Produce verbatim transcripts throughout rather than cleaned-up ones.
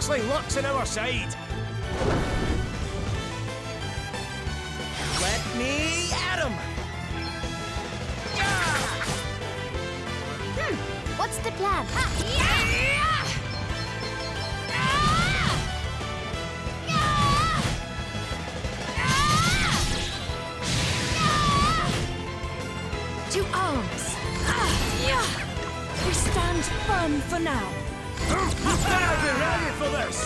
Looks like luck's on our side. Let me at him! Yeah! Hmm, what's the plan? Ha! Yeah! To arms! Ah, yeah. We stand firm for now. You better be ready for this!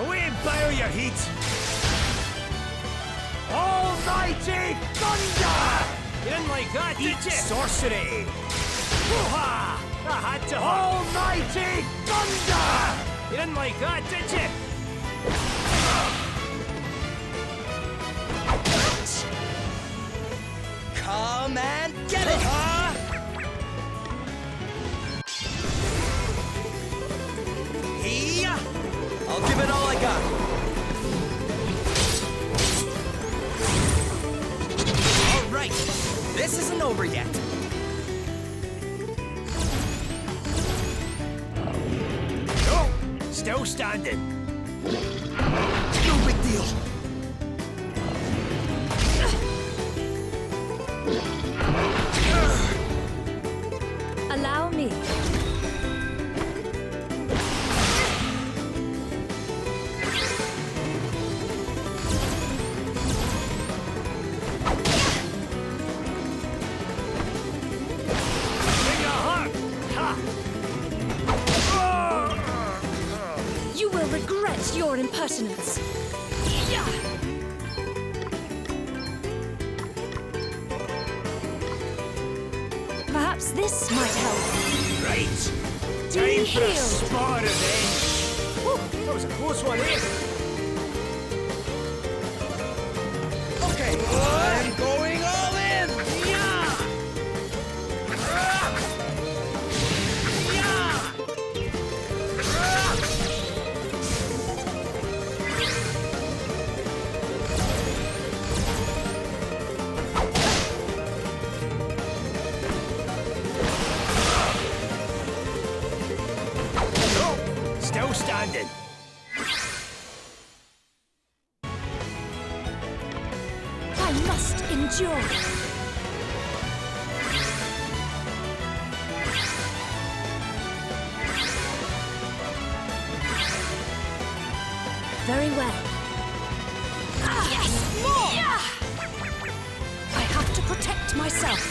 Away and bio your heat! Almighty thunder! You didn't like that, did you? Sorcery! Hoo-ha! I had to... Almighty thunder! You didn't like that, did you? Come and get it! Huh? Yeah! I'll give it all I got. All right, this isn't over yet. No, still standing. No big deal. Allow me. You will regret your impertinence. This might help. Right. Time for a spot of it. That was a close one, eh? Okay. I'm going all in. Very well. Ah, yes! More! Yeah. I have to protect myself.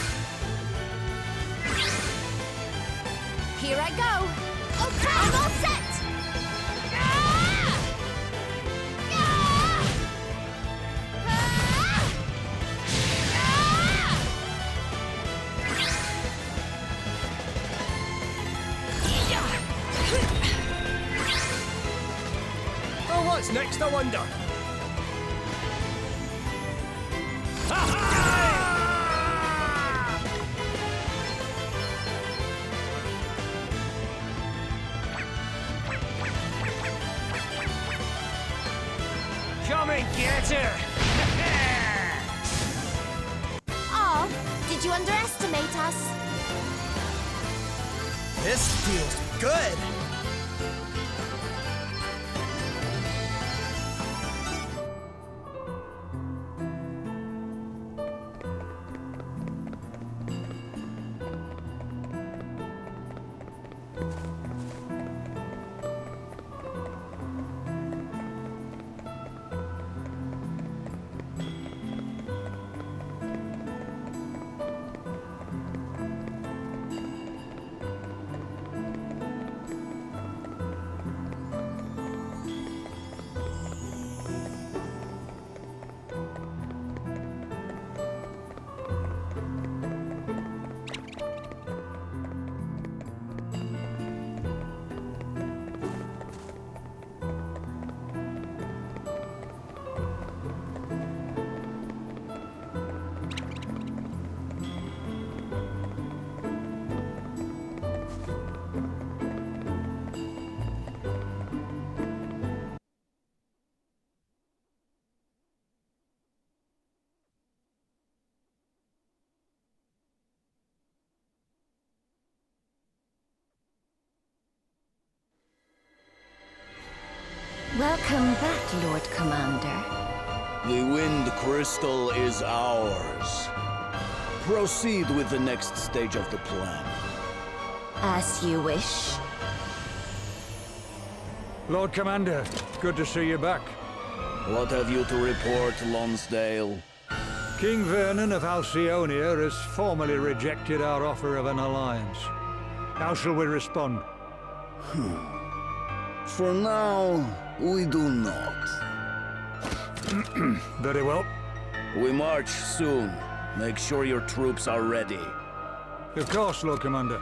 Here I go. Okay. I'm all set. Ah! Ah! Ah! Ah! Yeah. What's next, I wonder? Come and get her! Oh, did you underestimate us? This feels good! Welcome back, Lord Commander. The Wind Crystal is ours. Proceed with the next stage of the plan. As you wish. Lord Commander, good to see you back. What have you to report, Lonsdale? King Vernon of Alcyonia has formally rejected our offer of an alliance. How shall we respond? Hmm. For now, we do not. Very well. We march soon. Make sure your troops are ready. Of course, Lord Commander.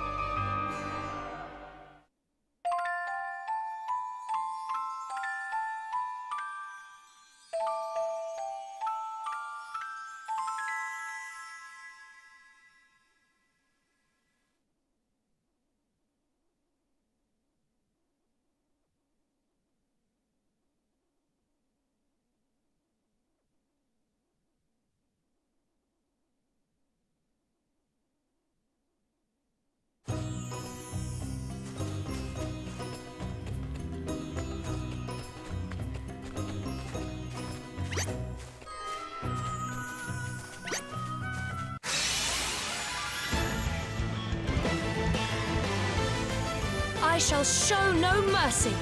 I shall show no mercy.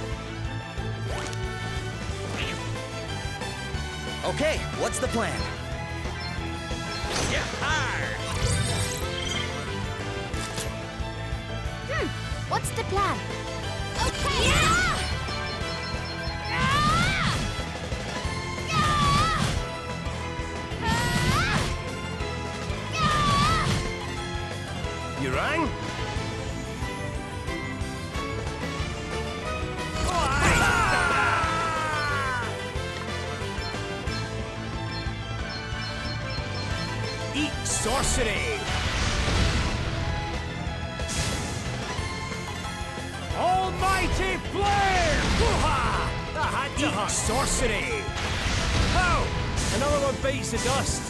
Okay, what's the plan? Hmm, what's the plan? Okay. Yeah! Yeah! Yeah! You rang? Sorcery! Almighty Flame! Woo-ha! The hot to hot sorcery! Oh! Another one beats the dust!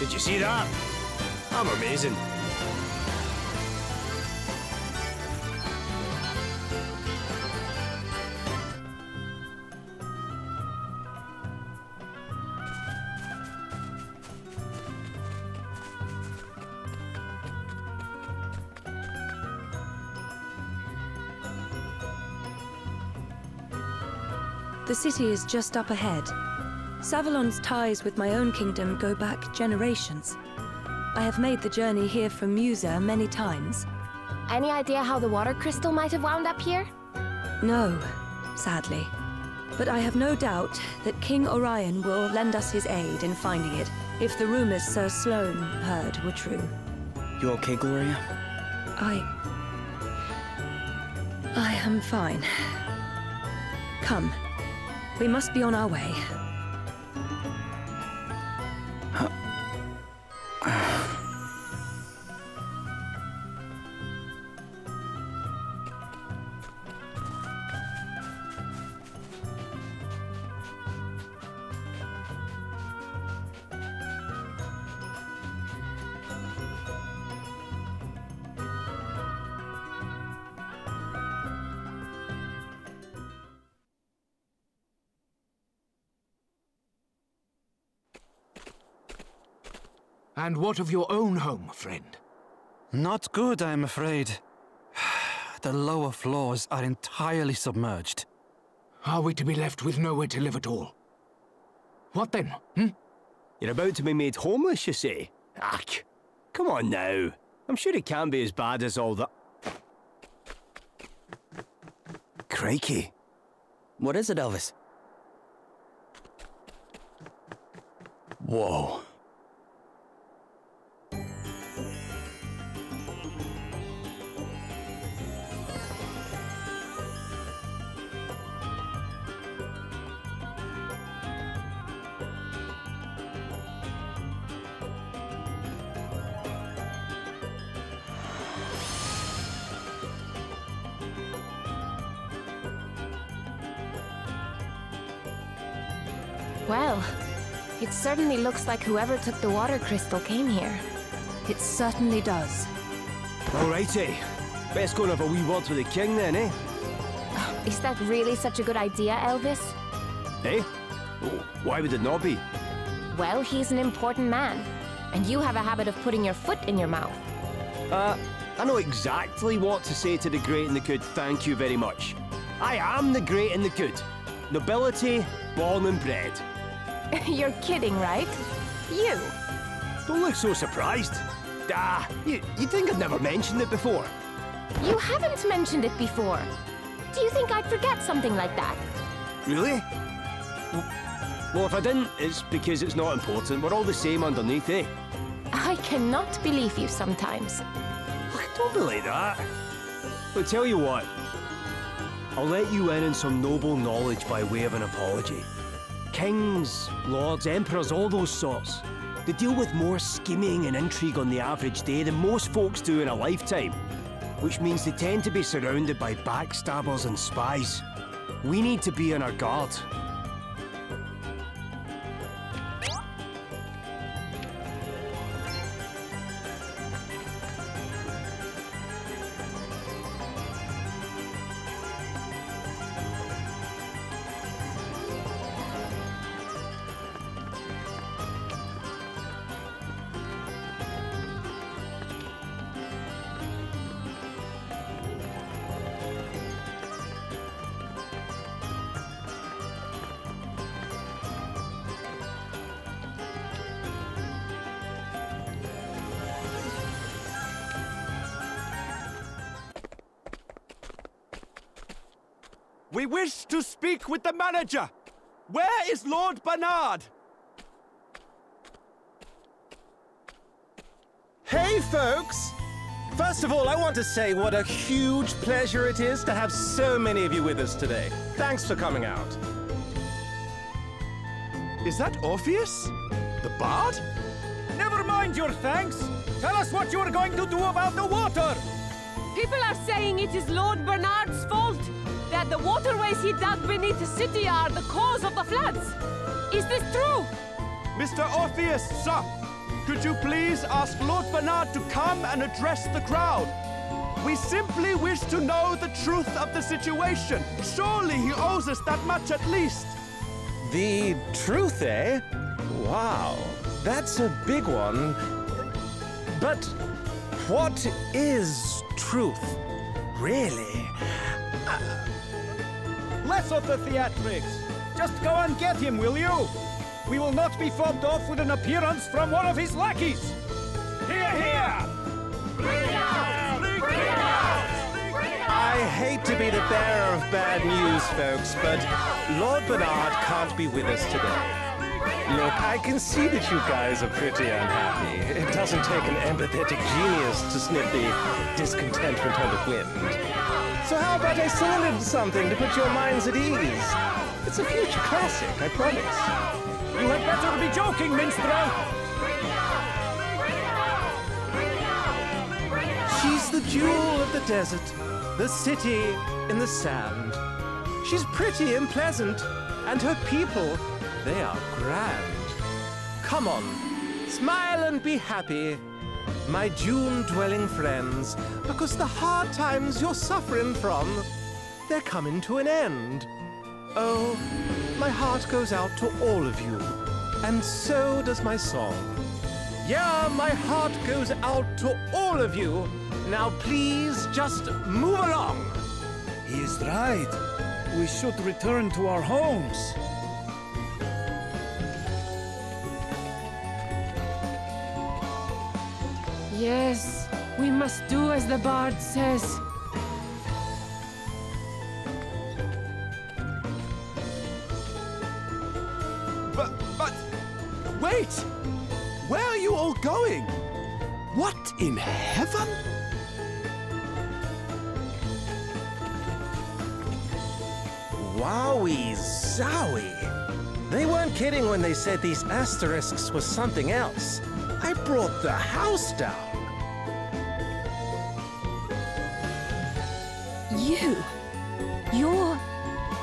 Did you see that? I'm amazing. The city is just up ahead. Savalon's ties with my own kingdom go back generations. I have made the journey here from Musa many times. Any idea how the water crystal might have wound up here? No, sadly. But I have no doubt that King Orion will lend us his aid in finding it, if the rumors Sir Sloan heard were true. You okay, Gloria? I... I am fine. Come. We must be on our way. Uh, uh. And what of your own home, friend? Not good, I'm afraid. The lower floors are entirely submerged. Are we to be left with nowhere to live at all? What then, hmm? You're about to be made homeless, you say? Ach, come on now. I'm sure it can't be as bad as all that. Crikey. What is it, Elvis? Whoa. Well, it certainly looks like whoever took the water crystal came here. It certainly does. Alrighty. Best go and have a wee word with the king then, eh? Is that really such a good idea, Elvis? Eh? Why would it not be? Well, he's an important man, and you have a habit of putting your foot in your mouth. Uh, I know exactly what to say to the great and the good, thank you very much. I am the great and the good. Nobility, born and bred. You're kidding, right? You? Don't look so surprised. Ah, you, you'd think I'd never mentioned it before. You haven't mentioned it before. Do you think I'd forget something like that? Really? Well, if I didn't, it's because it's not important. We're all the same underneath, eh? I cannot believe you sometimes. Don't be like that. But tell you what, I'll let you in on some noble knowledge by way of an apology. Kings, lords, emperors, all those sorts. They deal with more scheming and intrigue on the average day than most folks do in a lifetime. Which means they tend to be surrounded by backstabbers and spies. We need to be on our guard. We wish to speak with the manager. Where is Lord Bernard? Hey, folks! First of all, I want to say what a huge pleasure it is to have so many of you with us today. Thanks for coming out. Is that Orpheus? The bard? Never mind your thanks. Tell us what you are going to do about the water. People are saying it is Lord Bernard's fault. That the waterways he dug beneath the city are the cause of the floods. Is this true? Mister Orpheus, sir, could you please ask Lord Bernard to come and address the crowd? We simply wish to know the truth of the situation. Surely he owes us that much at least. The truth, eh? Wow, that's a big one. But what is truth, really? Uh... Less of the theatrics! Just go and get him, will you? We will not be fobbed off with an appearance from one of his lackeys! Hear, hear! Bring it out! Bring it out! I hate to be the bearer of bad news, folks, but Lord Bernard can't be with us today. Look, I can see that you guys are pretty unhappy. It doesn't take an empathetic genius to sniff the discontentment on the wind. So how about I sing a little something to put your minds at ease? It's a future classic, I promise. You had better be joking, minstrel! She's the jewel of the desert, the city in the sand. She's pretty and pleasant, and her people, they are grand. Come on, smile and be happy. My June-dwelling friends, because the hard times you're suffering from, they're coming to an end. Oh, my heart goes out to all of you, and so does my song. Yeah, my heart goes out to all of you. Now please just move along. He is right. We should return to our homes. Yes, we must do as the bard says. But, but, wait! Where are you all going? What in heaven? Wowie zowie! They weren't kidding when they said these asterisks were something else. I brought the house down. You? You're...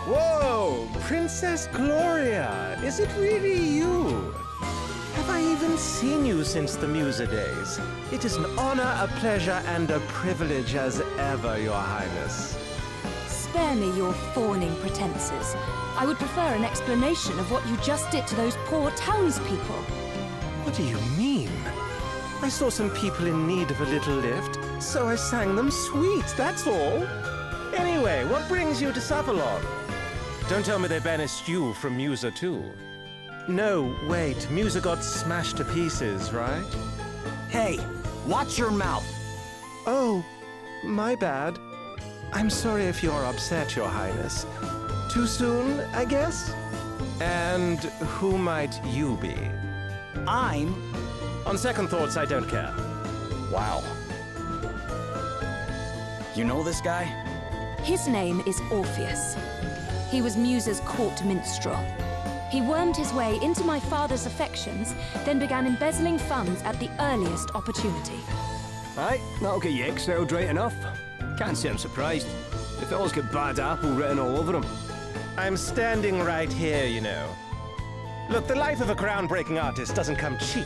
Whoa! Princess Gloria! Is it really you? Have I even seen you since the Musa days? It is an honor, a pleasure, and a privilege as ever, Your Highness. spare me your fawning pretenses. I would prefer an explanation of what you just did to those poor townspeople. What do you mean? I saw some people in need of a little lift, so I sang them sweets, that's all. Anyway, what brings you to Savalon? Don't tell me they banished you from Musa too. No, wait, Musa got smashed to pieces, right? Hey, watch your mouth! Oh, my bad. I'm sorry if you're upset, Your Highness. Too soon, I guess? And who might you be? I'm... On second thoughts, I don't care. Wow. You know this guy? His name is Orpheus. He was Musa's court minstrel. He wormed his way into my father's affections, then began embezzling funds at the earliest opportunity. Aye, that'll get you exiled right enough. Can't say I'm surprised. The fellow's got bad apple written all over him. I'm standing right here, you know. Look, the life of a groundbreaking artist doesn't come cheap.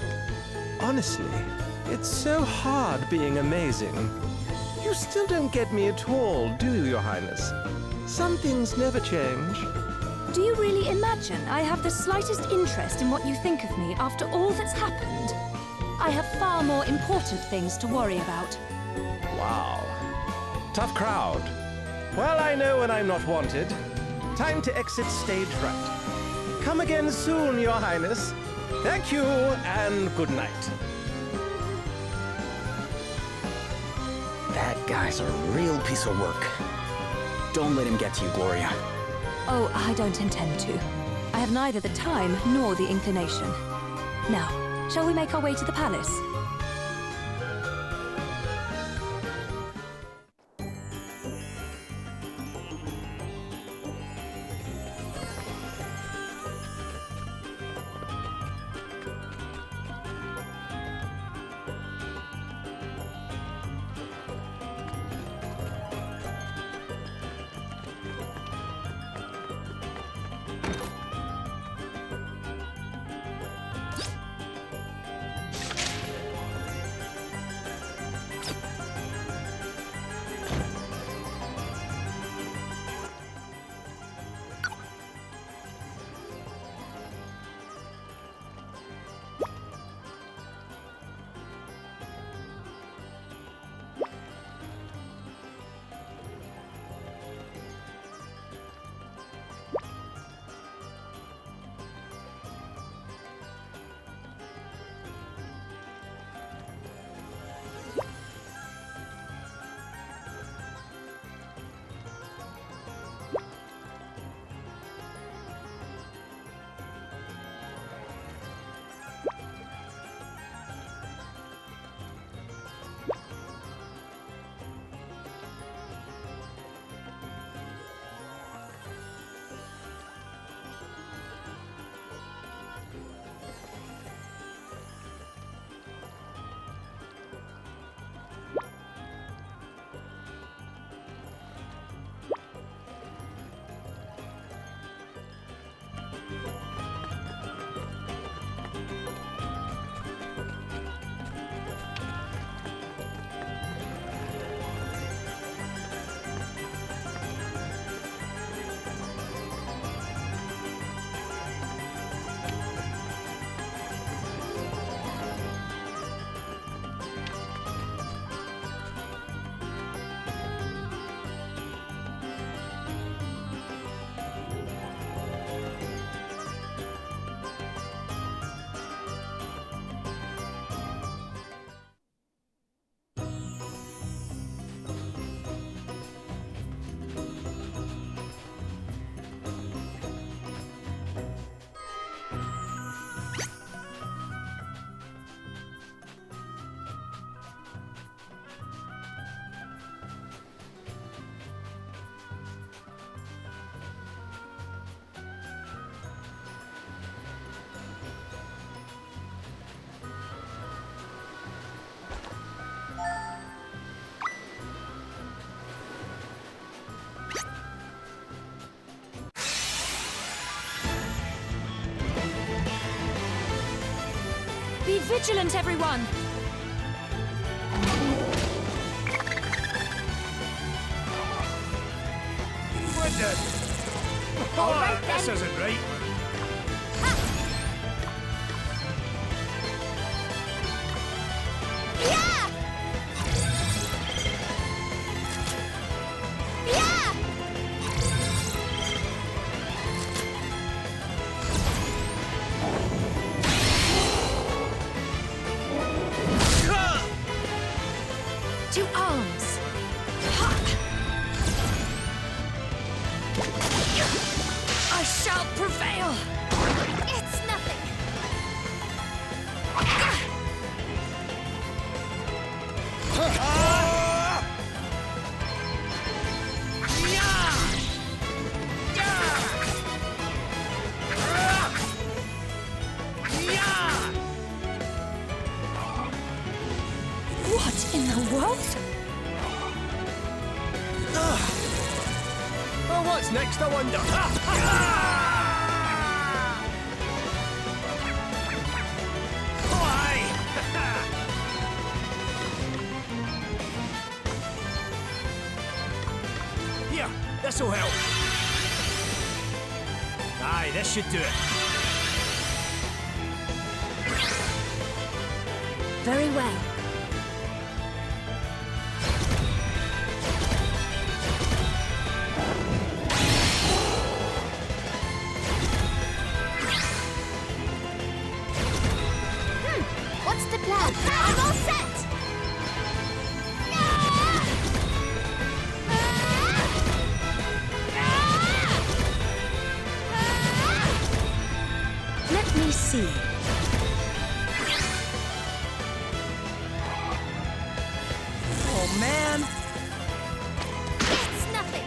Honestly, it's so hard being amazing. You still don't get me at all, do you, Your Highness? Some things never change. Do you really imagine I have the slightest interest in what you think of me after all that's happened? I have far more important things to worry about. Wow. Tough crowd. Well, I know when I'm not wanted. Time to exit stage right. Come again soon, Your Highness. Thank you, and good night. That guy's a real piece of work. Don't let him get to you, Gloria. Oh, I don't intend to. I have neither the time nor the inclination. Now, shall we make our way to the palace? Vigilant, everyone! dead. All right, oh, this isn't right. Should do it. Very well. Hmm. What's the plan? I'm all set. See. Oh, man. It's nothing.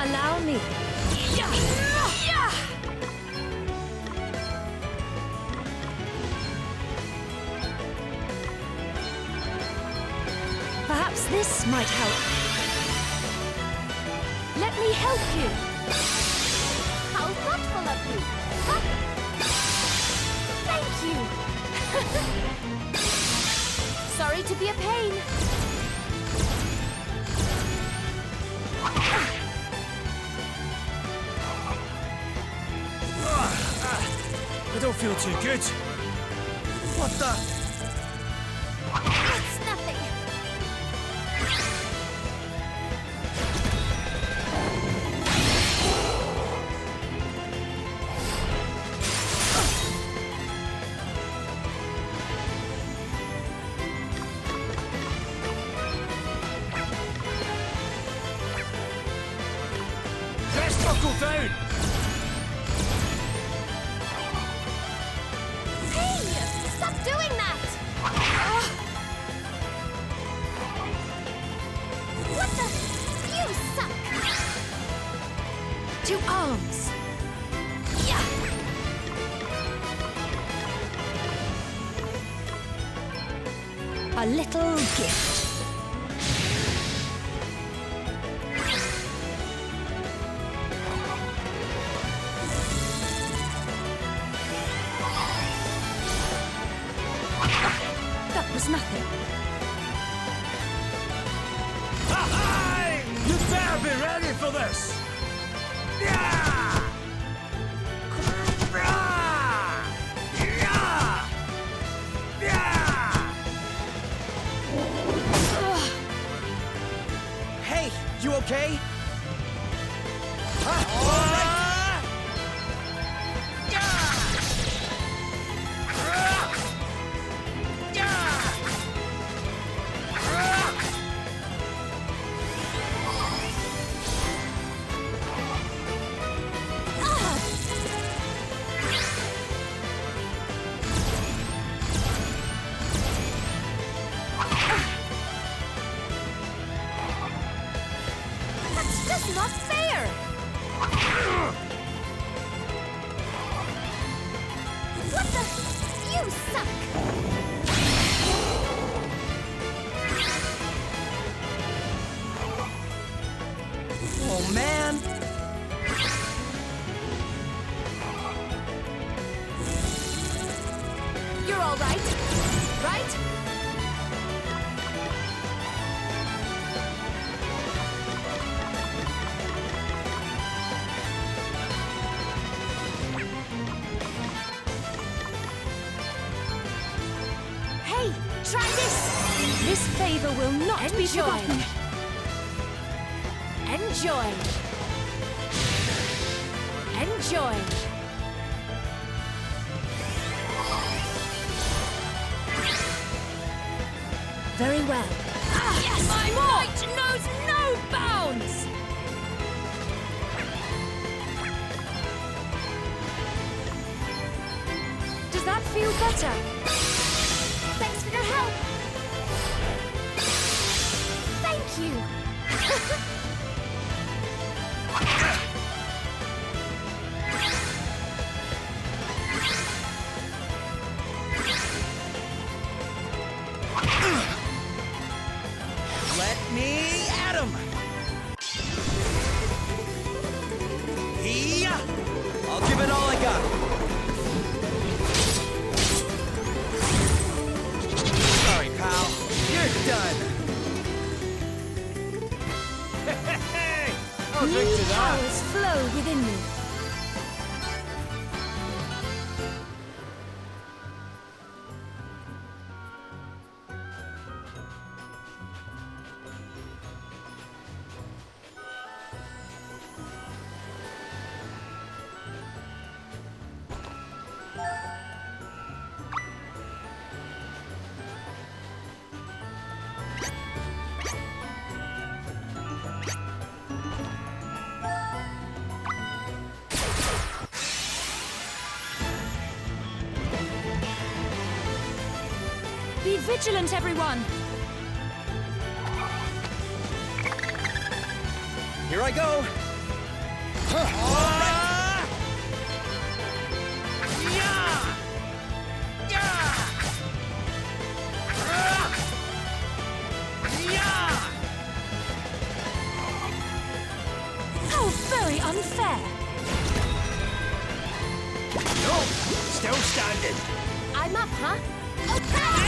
Allow me. Yeah. Yeah. Perhaps this might help. You. How thoughtful of you! Huh? Thank you! Sorry to be a pain! I don't feel too good. What the? It's nothing! A little gift. That was nothing. Ha-hi! You better be ready for this! Yeah! Okay? All right. Try this! This favor will not Enjoy. be forgotten. Enjoy. Enjoy. Very well. Ah, yes! My might knows no bounds! Does that feel better? Thank you. Let me at him. Yeah. I'll give it all I got. Sorry, pal. You're done. New powers flow within me. Vigilant, everyone! Here I go! Huh. Ah! Yeah! Yeah! Ah! Yeah! How very unfair! No! Still standing! I'm up, huh? Okay!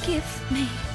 Forgive me.